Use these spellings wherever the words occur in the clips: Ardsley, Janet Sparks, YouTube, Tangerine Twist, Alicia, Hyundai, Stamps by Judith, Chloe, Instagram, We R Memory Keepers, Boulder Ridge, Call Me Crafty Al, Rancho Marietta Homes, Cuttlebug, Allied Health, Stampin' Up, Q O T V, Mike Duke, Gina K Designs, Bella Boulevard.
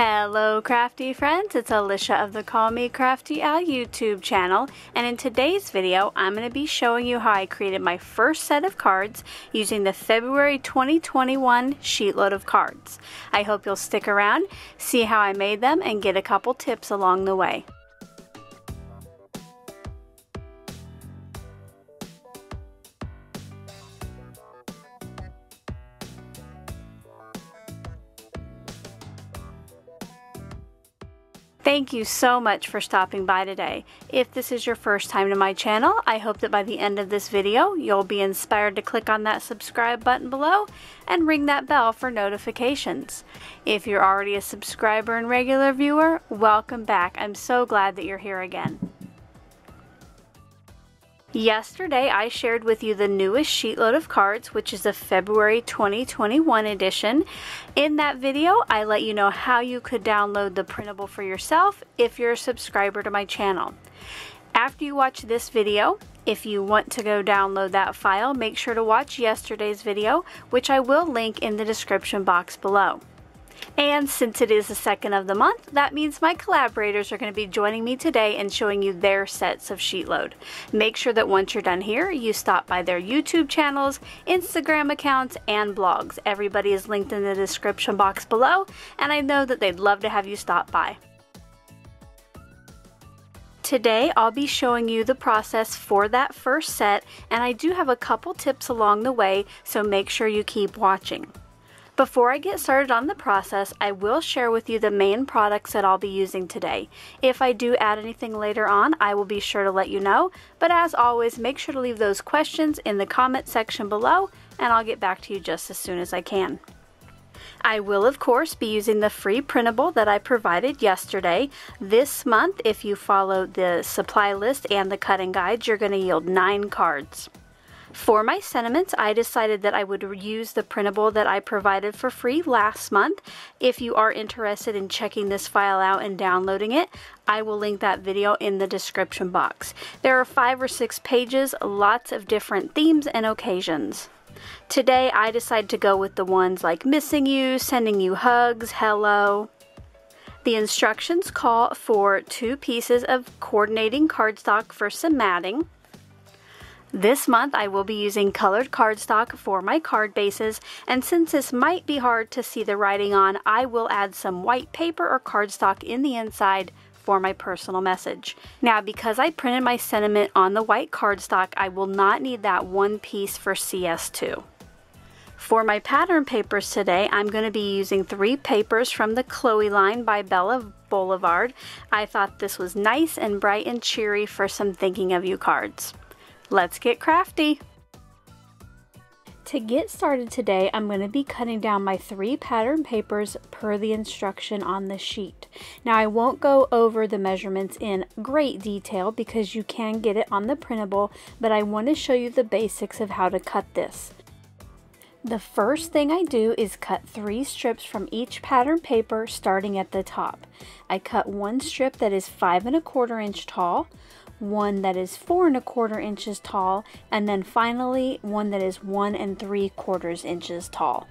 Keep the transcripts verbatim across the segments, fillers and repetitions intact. Hello crafty friends, it's Alicia of the Call Me Crafty Al YouTube channel, and in today's video I'm going to be showing you how I created my first set of cards using the February twenty twenty-one sheetload of cards. I hope you'll stick around, see how I made them, and get a couple tips along the way. Thank you so much for stopping by today. If this is your first time to my channel, I hope that by the end of this video, you'll be inspired to click on that subscribe button below and ring that bell for notifications. If you're already a subscriber and regular viewer, welcome back. I'm so glad that you're here again. Yesterday, I shared with you the newest sheetload of cards, which is the February twenty twenty-one edition. In that video, I let you know how you could download the printable for yourself if you're a subscriber to my channel. After you watch this video, if you want to go download that file, make sure to watch yesterday's video, which I will link in the description box below. And since it is the second of the month, that means my collaborators are going to be joining me today and showing you their sets of sheetload. Make sure that once you're done here, you stop by their YouTube channels, Instagram accounts, and blogs. Everybody is linked in the description box below, and I know that they'd love to have you stop by. Today, I'll be showing you the process for that first set, and I do have a couple tips along the way, so make sure you keep watching. Before I get started on the process, I will share with you the main products that I'll be using today. If I do add anything later on, I will be sure to let you know, but as always, make sure to leave those questions in the comment section below, and I'll get back to you just as soon as I can. I will, of course, be using the free printable that I provided yesterday. This month, if you follow the supply list and the cutting guides, you're going to yield nine cards. For my sentiments, I decided that I would use the printable that I provided for free last month. If you are interested in checking this file out and downloading it, I will link that video in the description box. There are five or six pages, lots of different themes and occasions. Today, I decided to go with the ones like missing you, sending you hugs, hello. The instructions call for two pieces of coordinating cardstock for some matting. This month I will be using colored cardstock for my card bases, and since this might be hard to see the writing on, I will add some white paper or cardstock in the inside for my personal message. Now, because I printed my sentiment on the white cardstock, I will not need that one piece for C S two. For my pattern papers today, I'm going to be using three papers from the Chloe line by Bella Boulevard. I thought this was nice and bright and cheery for some thinking of you cards. Let's get crafty! To get started today, I'm going to be cutting down my three pattern papers per the instruction on the sheet. Now, I won't go over the measurements in great detail because you can get it on the printable, but I want to show you the basics of how to cut this. The first thing I do is cut three strips from each pattern paper starting at the top. I cut one strip that is five and a quarter inch tall, one that is four and a quarter inches tall, and then finally one that is one and three quarters inches tall.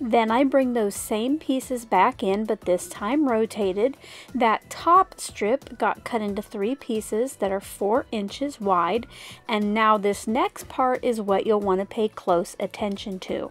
Then I bring those same pieces back in, but this time rotated. That top strip got cut into three pieces that are four inches wide, and now this next part is what you'll want to pay close attention to.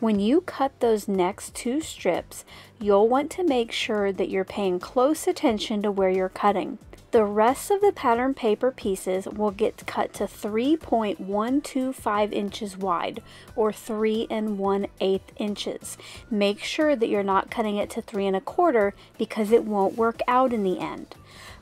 When you cut those next two strips, you'll want to make sure that you're paying close attention to where you're cutting. The rest of the pattern paper pieces will get cut to three point one two five inches wide, or three and one eighth inches. Make sure that you're not cutting it to three and a quarter because it won't work out in the end.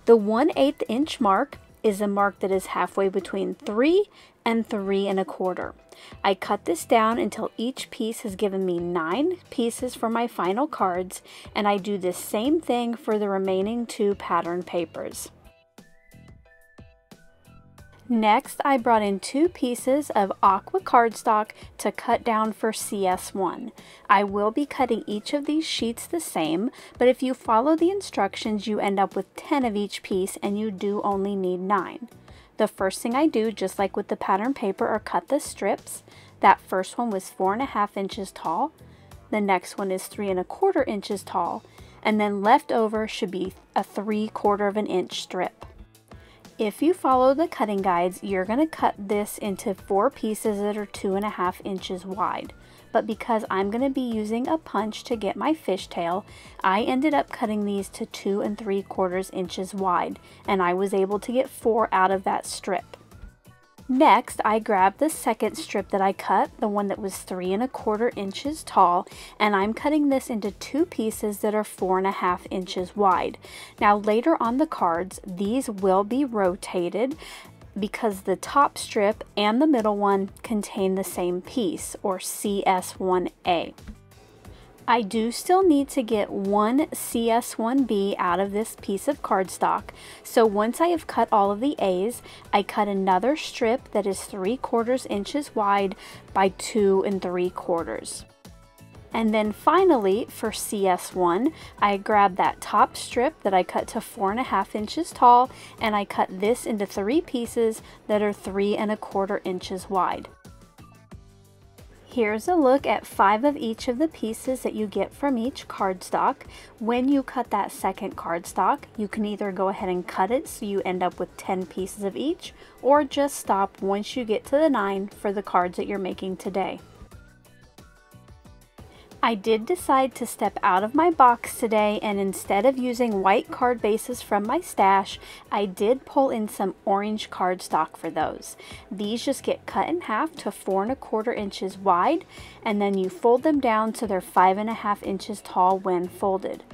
The one eighth inch mark is a mark that is halfway between three and three and a quarter. I cut this down until each piece has given me nine pieces for my final cards, and I do the same thing for the remaining two pattern papers. Next, I brought in two pieces of aqua cardstock to cut down for C S one. I will be cutting each of these sheets the same, but if you follow the instructions, you end up with ten of each piece, and you do only need nine. The first thing I do, just like with the pattern paper, are cut the strips. That first one was four and a half inches tall, The next one is three and a quarter inches tall, and then left over should be a three quarter of an inch strip. If you follow the cutting guides, you're going to cut this into four pieces that are two and a half inches wide. But because I'm going to be using a punch to get my fishtail, I ended up cutting these to two and three quarters inches wide, and I was able to get four out of that strip. Next, I grabbed the second strip that I cut, the one that was three and a quarter inches tall, and I'm cutting this into two pieces that are four and a half inches wide. Now later on the cards, these will be rotated because the top strip and the middle one contain the same piece, or C S one A. I do still need to get one C S one B out of this piece of cardstock, so once I have cut all of the A's, I cut another strip that is three quarters inches wide by two and three quarters. And then finally, for C S one, I grabbed that top strip that I cut to four and a half inches tall, and I cut this into three pieces that are three and a quarter inches wide. Here's a look at five of each of the pieces that you get from each cardstock. When you cut that second cardstock, you can either go ahead and cut it so you end up with ten pieces of each, or just stop once you get to the nine for the cards that you're making today. I did decide to step out of my box today, and instead of using white card bases from my stash, I did pull in some orange cardstock for those. These just get cut in half to four and a quarter inches wide, and then you fold them down so they're five and a half inches tall when folded.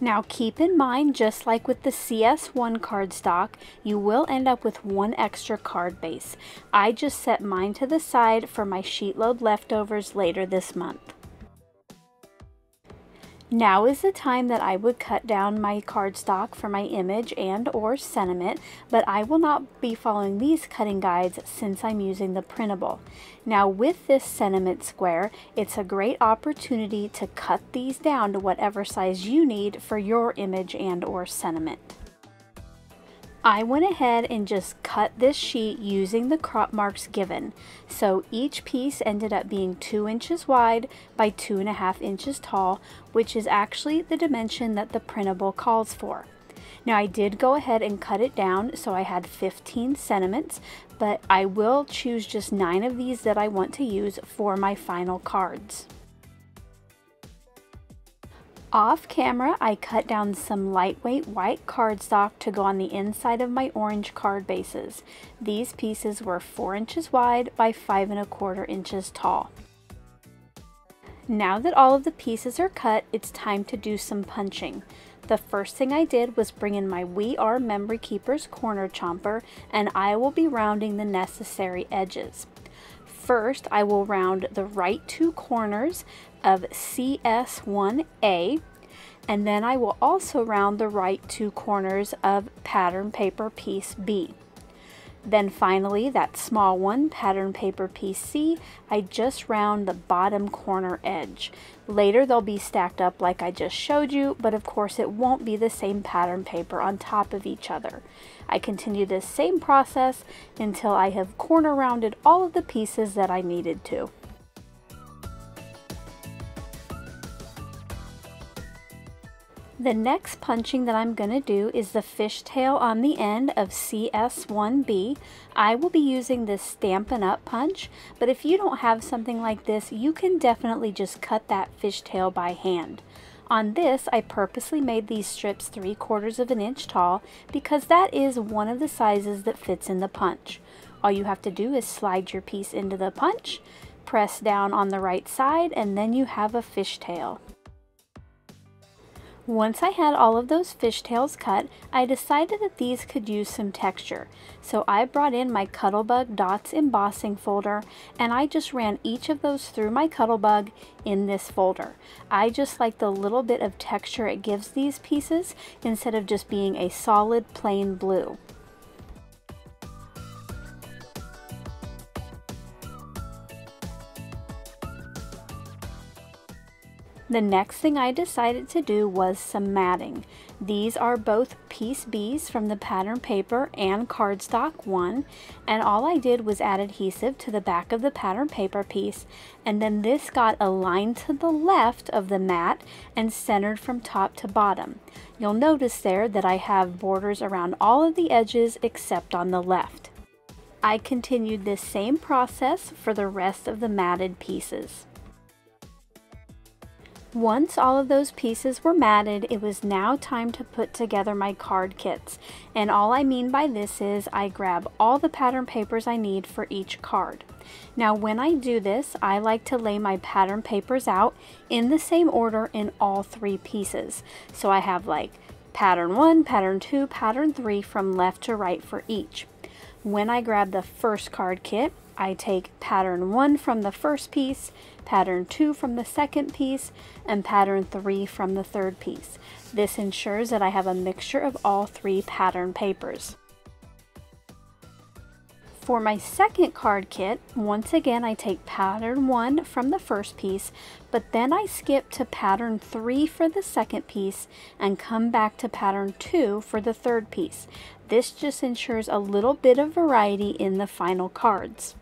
Now keep in mind, just like with the C S one cardstock, you will end up with one extra card base. I just set mine to the side for my sheet load leftovers later this month. Now is the time that I would cut down my cardstock for my image and or sentiment, but I will not be following these cutting guides since I'm using the printable. Now with this sentiment square, it's a great opportunity to cut these down to whatever size you need for your image and or sentiment. I went ahead and just cut this sheet using the crop marks given. So each piece ended up being two inches wide by two and a half inches tall, which is actually the dimension that the printable calls for. Now I did go ahead and cut it down, so I had fifteen sentiments, but I will choose just nine of these that I want to use for my final cards. Off camera, I cut down some lightweight white cardstock to go on the inside of my orange card bases. These pieces were four inches wide by five and a quarter inches tall. Now that all of the pieces are cut, it's time to do some punching. The first thing I did was bring in my We R Memory Keepers corner chomper, and I will be rounding the necessary edges. First, I will round the right two corners of C S one A, and then I will also round the right two corners of pattern paper piece B. Then finally, that small one, pattern paper piece C, I just round the bottom corner edge. Later they'll be stacked up like I just showed you, but of course it won't be the same pattern paper on top of each other. I continue this same process until I have corner rounded all of the pieces that I needed to. The next punching that I'm going to do is the fishtail on the end of C S one B. I will be using this Stampin' Up punch, but if you don't have something like this, you can definitely just cut that fishtail by hand. On this, I purposely made these strips three quarters of an inch tall because that is one of the sizes that fits in the punch. All you have to do is slide your piece into the punch, press down on the right side, and then you have a fishtail. Once I had all of those fishtails cut, I decided that these could use some texture. So I brought in my Cuttlebug Dots embossing folder, and I just ran each of those through my Cuttlebug in this folder. I just like the little bit of texture it gives these pieces instead of just being a solid plain blue. The next thing I decided to do was some matting. These are both piece B's from the pattern paper and cardstock one, and all I did was add adhesive to the back of the pattern paper piece, and then this got aligned to the left of the mat and centered from top to bottom. You'll notice there that I have borders around all of the edges except on the left. I continued this same process for the rest of the matted pieces. Once all of those pieces were matted, it was now time to put together my card kits. And all I mean by this is I grab all the pattern papers I need for each card. Now when I do this, I like to lay my pattern papers out in the same order in all three pieces. So I have like pattern one, pattern two, pattern three from left to right for each. When I grab the first card kit, I take pattern one from the first piece, pattern two from the second piece, and pattern three from the third piece. This ensures that I have a mixture of all three pattern papers. For my second card kit, once again I take pattern one from the first piece, but then I skip to pattern three for the second piece and come back to pattern two for the third piece. This just ensures a little bit of variety in the final cards.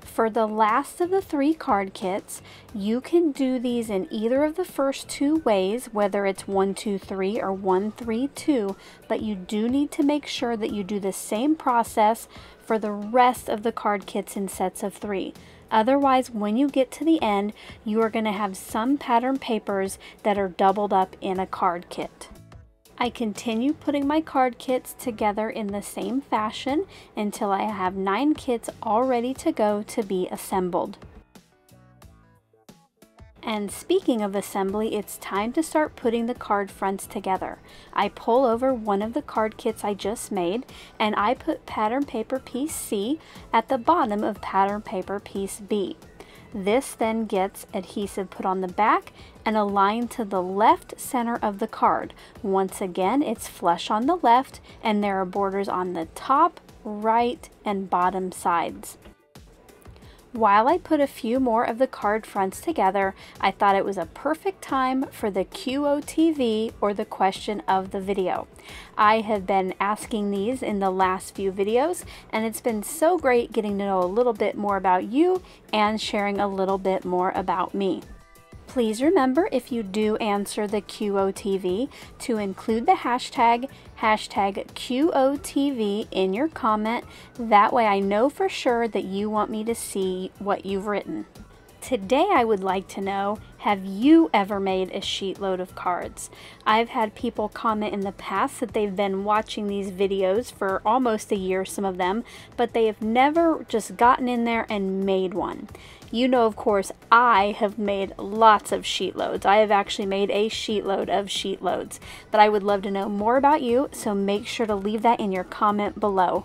For the last of the three card kits, you can do these in either of the first two ways, whether it's one two three or one three two, but you do need to make sure that you do the same process for the rest of the card kits in sets of three. Otherwise, when you get to the end, you are going to have some pattern papers that are doubled up in a card kit. I continue putting my card kits together in the same fashion until I have nine kits all ready to go to be assembled. And speaking of assembly, it's time to start putting the card fronts together. I pull over one of the card kits I just made and I put pattern paper piece C at the bottom of pattern paper piece B. This then gets adhesive put on the back and aligned to the left center of the card. Once again, it's flush on the left and there are borders on the top, right, and bottom sides. While I put a few more of the card fronts together, I thought it was a perfect time for the Q O T V, or the question of the video. I have been asking these in the last few videos, and it's been so great getting to know a little bit more about you and sharing a little bit more about me. Please remember, if you do answer the Q O T V, to include the hashtag, hashtag Q O T V in your comment. That way I know for sure that you want me to see what you've written. Today I would like to know, have you ever made a sheet load of cards? I've had people comment in the past that they've been watching these videos for almost a year, some of them, but they have never just gotten in there and made one. You know, of course, I have made lots of sheet loads. I have actually made a sheet load of sheet loads, but I would love to know more about you, so make sure to leave that in your comment below.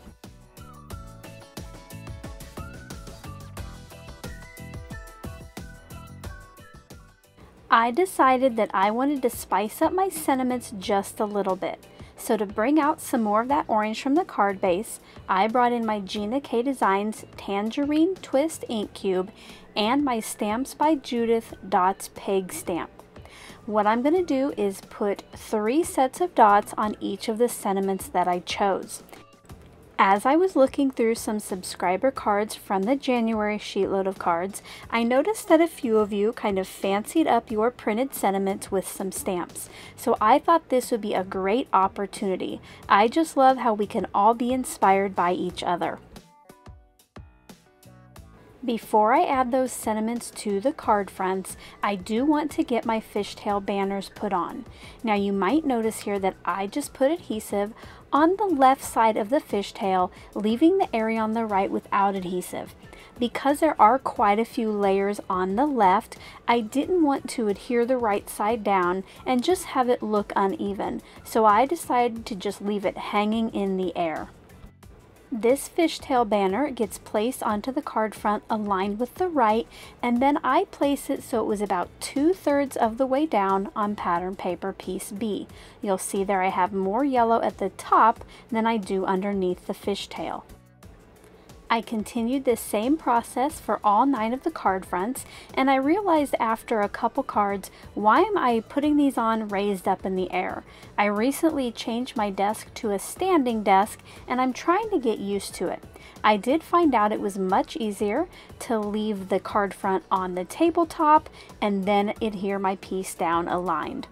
I decided that I wanted to spice up my sentiments just a little bit. So to bring out some more of that orange from the card base, I brought in my Gina K Designs Tangerine Twist Ink Cube and my Stamps by Judith Dots Peg Stamp. What I'm going to do is put three sets of dots on each of the sentiments that I chose. As I was looking through some subscriber cards from the January sheet load of cards, I noticed that a few of you kind of fancied up your printed sentiments with some stamps. So I thought this would be a great opportunity. I just love how we can all be inspired by each other. Before I add those sentiments to the card fronts, I do want to get my fishtail banners put on. Now you might notice here that I just put adhesive on the left side of the fishtail, leaving the area on the right without adhesive. Because there are quite a few layers on the left, I didn't want to adhere the right side down and just have it look uneven, so I decided to just leave it hanging in the air. This fishtail banner gets placed onto the card front aligned with the right, and then I place it so it was about two-thirds of the way down on pattern paper piece B. You'll see there I have more yellow at the top than I do underneath the fishtail. I continued this same process for all nine of the card fronts, and I realized after a couple cards, why am I putting these on raised up in the air? I recently changed my desk to a standing desk, and I'm trying to get used to it. I did find out it was much easier to leave the card front on the tabletop and then adhere my piece down aligned.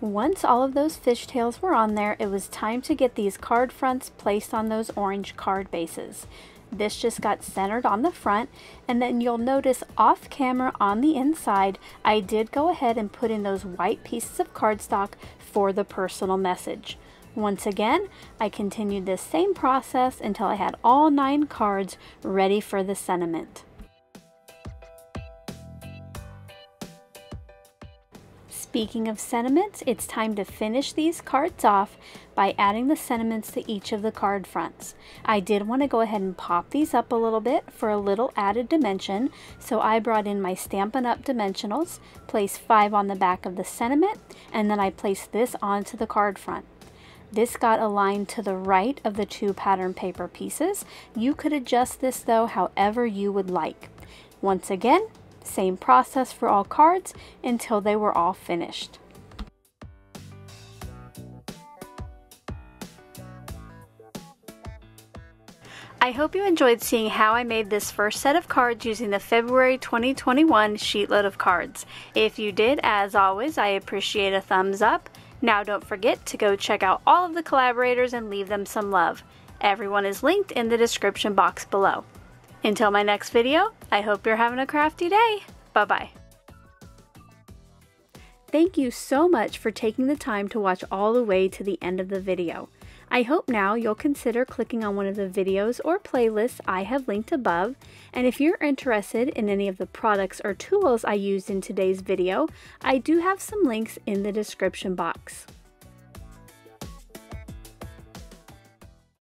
Once all of those fishtails were on there, it was time to get these card fronts placed on those orange card bases. This just got centered on the front, and then you'll notice off camera on the inside, I did go ahead and put in those white pieces of cardstock for the personal message. Once again, I continued this same process until I had all nine cards ready for the sentiment. Speaking of sentiments, it's time to finish these cards off by adding the sentiments to each of the card fronts. I did want to go ahead and pop these up a little bit for a little added dimension, so I brought in my Stampin' Up dimensionals, placed five on the back of the sentiment, and then I placed this onto the card front. This got aligned to the right of the two pattern paper pieces. You could adjust this though however you would like. Once again, same process for all cards until they were all finished. I hope you enjoyed seeing how I made this first set of cards using the February twenty twenty-one sheetload of cards. If you did, as always, I appreciate a thumbs up. Now don't forget to go check out all of the collaborators and leave them some love. Everyone is linked in the description box below. Until my next video, I hope you're having a crafty day. Bye-bye. Thank you so much for taking the time to watch all the way to the end of the video. I hope now you'll consider clicking on one of the videos or playlists I have linked above, and if you're interested in any of the products or tools I used in today's video, I do have some links in the description box.